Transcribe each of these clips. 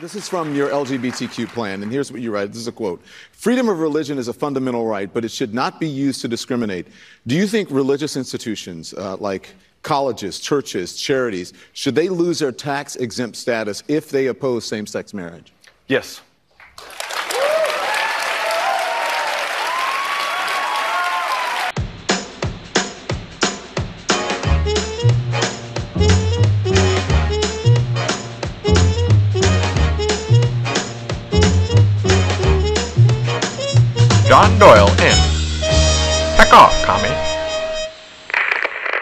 This is from your LGBTQ plan, and here's what you write. This is a quote. Freedom of religion is a fundamental right, but it should not be used to discriminate. Do you think religious institutions like colleges, churches, charities, should they lose their tax-exempt status if they oppose same-sex marriage? Yes. John Doyle in Heck Off, Commie.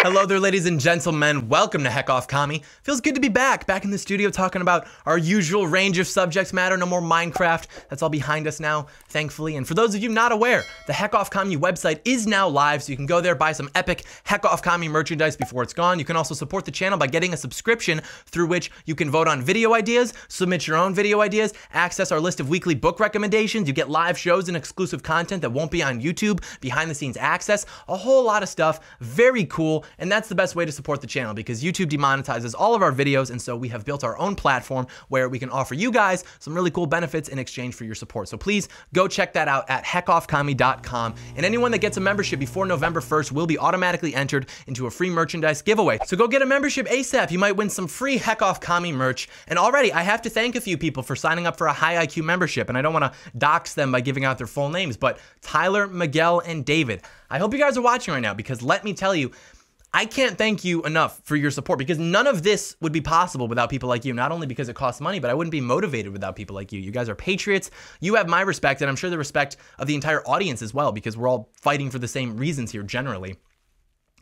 Hello there, ladies and gentlemen. Welcome to Heck Off, Commie. Feels good to be back in the studio talking about our usual range of subject matter. No more Minecraft. That's all behind us now, thankfully. And for those of you not aware, the Heck Off, Commie website is now live, so you can go there, buy some epic Heck Off, Commie merchandise before it's gone. You can also support the channel by getting a subscription through which you can vote on video ideas, submit your own video ideas, access our list of weekly book recommendations. You get live shows and exclusive content that won't be on YouTube, behind the scenes access, a whole lot of stuff. Very cool. And that's the best way to support the channel, because YouTube demonetizes all of our videos, and so we have built our own platform where we can offer you guys some really cool benefits in exchange for your support. So please go check that out at heckoffcommie.com. And anyone that gets a membership before November 1st will be automatically entered into a free merchandise giveaway. So go get a membership ASAP. You might win some free Heck Off Commie merch. And already I have to thank a few people for signing up for a high IQ membership, and I don't want to dox them by giving out their full names, but Tyler, Miguel, and David. I hope you guys are watching right now, because let me tell you, I can't thank you enough for your support, because none of this would be possible without people like you. Not only because it costs money, but I wouldn't be motivated without people like you. You guys are patriots. You have my respect, and I'm sure the respect of the entire audience as well, because we're all fighting for the same reasons here generally.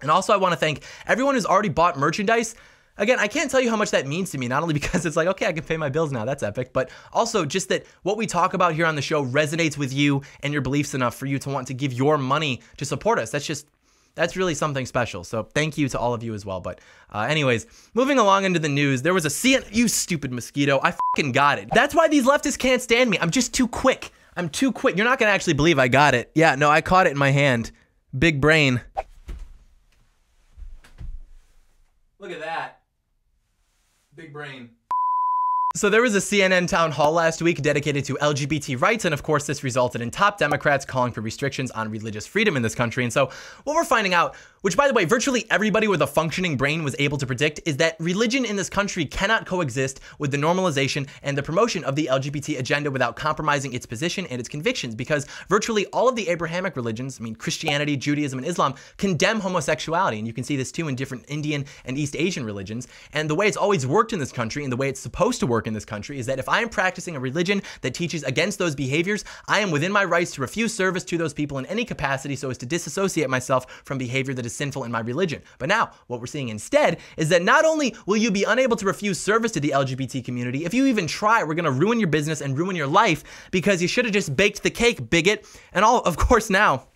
And also, I want to thank everyone who's already bought merchandise. Again, I can't tell you how much that means to me, not only because it's like, okay, I can pay my bills now, that's epic, but also just that what we talk about here on the show resonates with you and your beliefs enough for you to want to give your money to support us. That's just... that's really something special. So thank you to all of you as well. But anyways, moving along into the news, there was a CNN, you stupid mosquito, I fucking got it. That's why these leftists can't stand me. I'm just too quick. I'm too quick. You're not gonna actually believe I got it. Yeah, no, I caught it in my hand. Big brain. Look at that. Big brain. So there was a CNN town hall last week dedicated to LGBT rights, and of course this resulted in top Democrats calling for restrictions on religious freedom in this country. And so what we're finding out, which by the way, virtually everybody with a functioning brain was able to predict, is that religion in this country cannot coexist with the normalization and the promotion of the LGBT agenda without compromising its position and its convictions, because virtually all of the Abrahamic religions, I mean Christianity, Judaism, and Islam, condemn homosexuality. And you can see this too in different Indian and East Asian religions. And the way it's always worked in this country, and the way it's supposed to work in this country, is that if I am practicing a religion that teaches against those behaviors, I am within my rights to refuse service to those people in any capacity so as to disassociate myself from behavior that is sinful in my religion. But now, what we're seeing instead is that not only will you be unable to refuse service to the LGBT community, if you even try, we're going to ruin your business and ruin your life, because you should have just baked the cake, bigot. And all, of course, now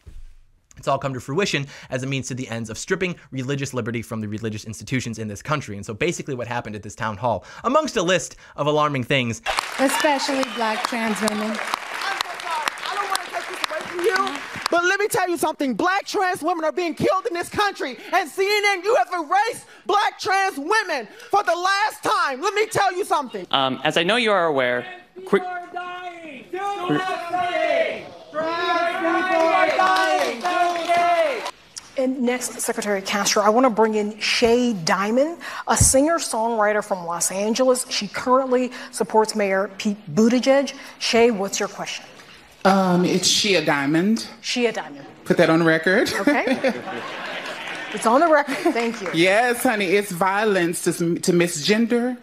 it's all come to fruition as a means to the ends of stripping religious liberty from the religious institutions in this country. And so basically what happened at this town hall, amongst a list of alarming things, especially black trans women. I'm so sorry. I don't want to take this away from you, but let me tell you something. Black trans women are being killed in this country. And CNN, you have erased black trans women for the last time. Let me tell you something. As I know you are aware, quick... And next, Secretary Castro, I want to bring in Shea Diamond, a singer-songwriter from Los Angeles. She currently supports Mayor Pete Buttigieg. Shea, what's your question? It's Shea Diamond. Shea Diamond. Put that on record. Okay. It's on the record. Thank you. Yes, honey. It's violence to misgender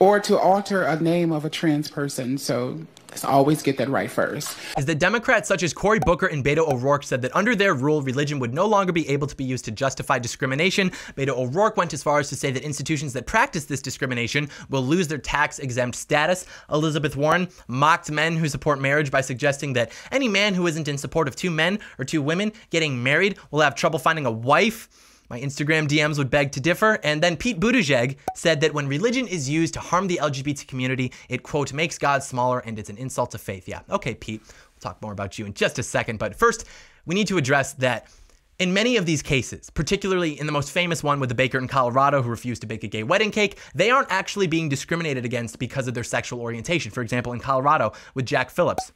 or to alter a name of a trans person. So... always get that right first. Is that Democrats such as Cory Booker and Beto O'Rourke said that under their rule, religion would no longer be able to be used to justify discrimination. Beto O'Rourke went as far as to say that institutions that practice this discrimination will lose their tax-exempt status. Elizabeth Warren mocked men who support marriage by suggesting that any man who isn't in support of two men or two women getting married will have trouble finding a wife. My Instagram DMs would beg to differ. And then Pete Buttigieg said that when religion is used to harm the LGBT community, it, quote, makes God smaller and it's an insult to faith. Yeah, okay, Pete, we'll talk more about you in just a second. But first, we need to address that In many of these cases, particularly in the most famous one with the baker in Colorado who refused to bake a gay wedding cake, they aren't actually being discriminated against because of their sexual orientation. For example, in Colorado with Jack Phillips,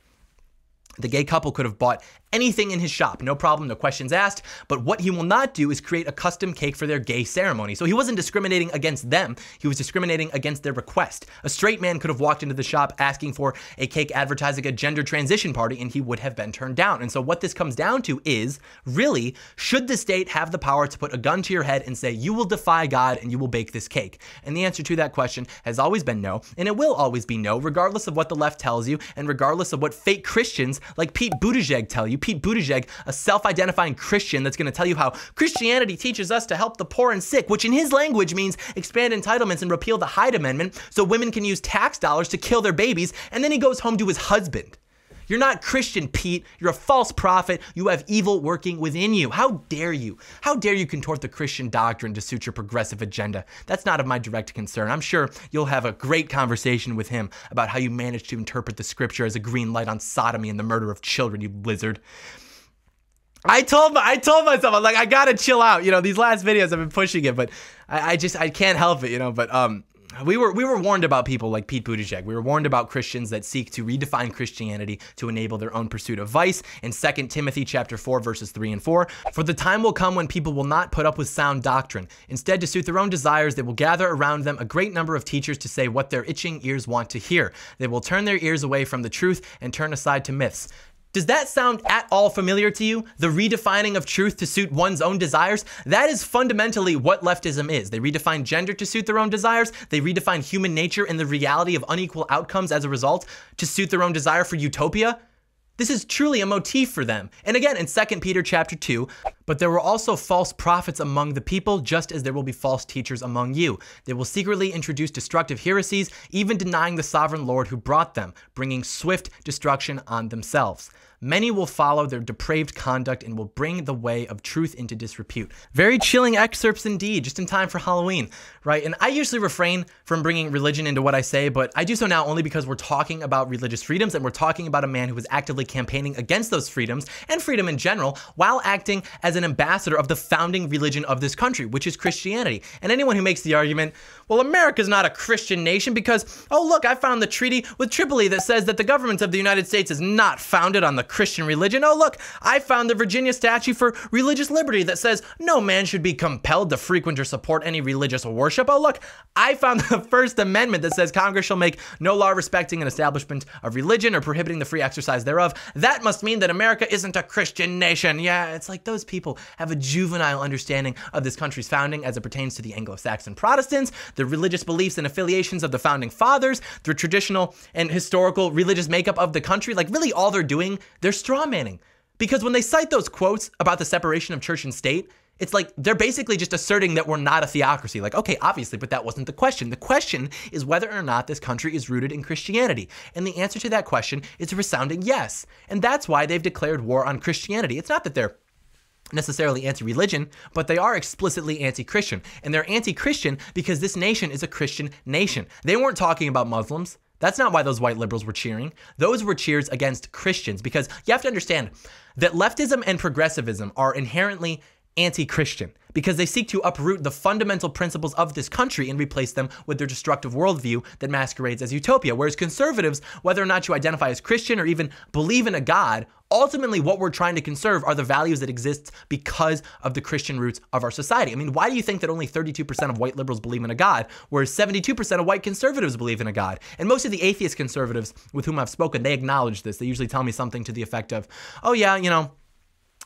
the gay couple could have bought anything in his shop, no problem, no questions asked, but what he will not do is create a custom cake for their gay ceremony. So he wasn't discriminating against them, he was discriminating against their request. A straight man could have walked into the shop asking for a cake advertising a gender transition party and he would have been turned down. And so what this comes down to is, really, should the state have the power to put a gun to your head and say, you will defy God and you will bake this cake? And the answer to that question has always been no, and it will always be no, regardless of what the left tells you and regardless of what fake Christians like Pete Buttigieg tell you. Pete Buttigieg, a self-identifying Christian that's gonna tell you how Christianity teaches us to help the poor and sick, which in his language means expand entitlements and repeal the Hyde Amendment so women can use tax dollars to kill their babies, and then he goes home to his husband. You're not Christian, Pete. You're a false prophet. You have evil working within you. How dare you? How dare you contort the Christian doctrine to suit your progressive agenda? That's not of my direct concern. I'm sure you'll have a great conversation with him about how you managed to interpret the scripture as a green light on sodomy and the murder of children, you lizard. I told myself, I'm like, I gotta chill out. You know, these last videos I've been pushing it, but I just can't help it, you know, but We were warned about people like Pete Buttigieg. We were warned about Christians that seek to redefine Christianity to enable their own pursuit of vice in 2 Timothy chapter 4, verses 3 and 4. For the time will come when people will not put up with sound doctrine. Instead, to suit their own desires, they will gather around them a great number of teachers to say what their itching ears want to hear. They will turn their ears away from the truth and turn aside to myths. Does that sound at all familiar to you? The redefining of truth to suit one's own desires? That is fundamentally what leftism is. They redefine gender to suit their own desires. They redefine human nature and the reality of unequal outcomes as a result to suit their own desire for utopia. This is truly a motif for them. And again, in 2 Peter chapter 2, but there were also false prophets among the people, just as there will be false teachers among you. They will secretly introduce destructive heresies, even denying the sovereign Lord who brought them, bringing swift destruction on themselves. Many will follow their depraved conduct and will bring the way of truth into disrepute. Very chilling excerpts indeed, just in time for Halloween, right? And I usually refrain from bringing religion into what I say, but I do so now only because we're talking about religious freedoms and we're talking about a man who is actively campaigning against those freedoms and freedom in general while acting as an ambassador of the founding religion of this country, which is Christianity. And anyone who makes the argument, well, America's not a Christian nation because, oh look, I found the treaty with Tripoli that says that the government of the United States is not founded on the Christian religion. Oh look, I found the Virginia Statute for Religious Liberty that says no man should be compelled to frequent or support any religious worship. Oh look, I found the First Amendment that says Congress shall make no law respecting an establishment of religion or prohibiting the free exercise thereof. That must mean that America isn't a Christian nation. Yeah, it's like those people have a juvenile understanding of this country's founding as it pertains to the Anglo-Saxon Protestants, the religious beliefs and affiliations of the founding fathers, the traditional and historical religious makeup of the country. Like really all they're doing, they're strawmanning. Because when they cite those quotes about the separation of church and state, it's like they're basically just asserting that we're not a theocracy. Like, okay, obviously, but that wasn't the question. The question is whether or not this country is rooted in Christianity. And the answer to that question is a resounding yes. And that's why they've declared war on Christianity. It's not that they're necessarily anti-religion, but they are explicitly anti-Christian. And they're anti-Christian because this nation is a Christian nation. They weren't talking about Muslims. That's not why those white liberals were cheering. Those were cheers against Christians, because you have to understand that leftism and progressivism are inherently anti-Christian because they seek to uproot the fundamental principles of this country and replace them with their destructive worldview that masquerades as utopia. Whereas conservatives, whether or not you identify as Christian or even believe in a God, ultimately, what we're trying to conserve are the values that exist because of the Christian roots of our society. I mean, why do you think that only 32% of white liberals believe in a God, whereas 72% of white conservatives believe in a God? And most of the atheist conservatives with whom I've spoken, they acknowledge this. They usually tell me something to the effect of, oh yeah, you know,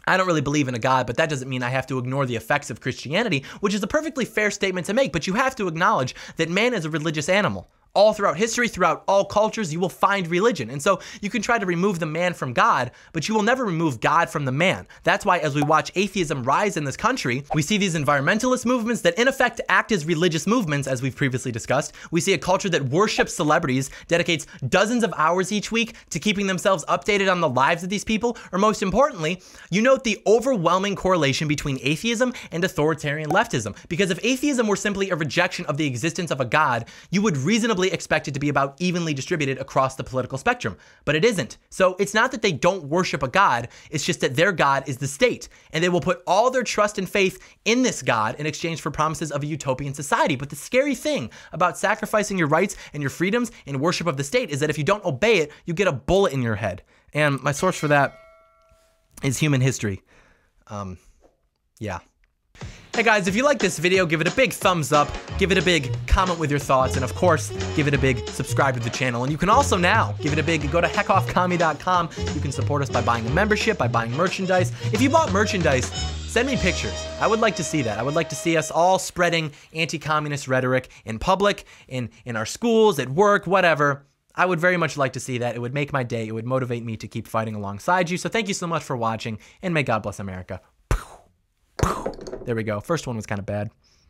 I don't really believe in a God, but that doesn't mean I have to ignore the effects of Christianity, which is a perfectly fair statement to make, but you have to acknowledge that man is a religious animal. All throughout history, throughout all cultures, you will find religion. And so you can try to remove the man from God, but you will never remove God from the man. That's why as we watch atheism rise in this country, we see these environmentalist movements that in effect act as religious movements, as we've previously discussed. We see a culture that worships celebrities, dedicates dozens of hours each week to keeping themselves updated on the lives of these people. Or most importantly, you note the overwhelming correlation between atheism and authoritarian leftism. Because if atheism were simply a rejection of the existence of a God, you would reasonably normally expected to be about evenly distributed across the political spectrum, but it isn't. So it's not that they don't worship a god, it's just that their god is the state, and they will put all their trust and faith in this god in exchange for promises of a utopian society. But the scary thing about sacrificing your rights and your freedoms in worship of the state is that if you don't obey it, you get a bullet in your head. And my source for that is human history. Yeah. Hey guys, if you like this video, give it a big thumbs up, give it a big comment with your thoughts, and of course, give it a big subscribe to the channel. And you can also now give it a big go to heckoffcommie.com. You can support us by buying a membership, by buying merchandise. If you bought merchandise, send me pictures. I would like to see that. I would like to see us all spreading anti-communist rhetoric in public, in our schools, at work, whatever. I would very much like to see that. It would make my day. It would motivate me to keep fighting alongside you. So thank you so much for watching, and may God bless America. There we go. First one was kind of bad.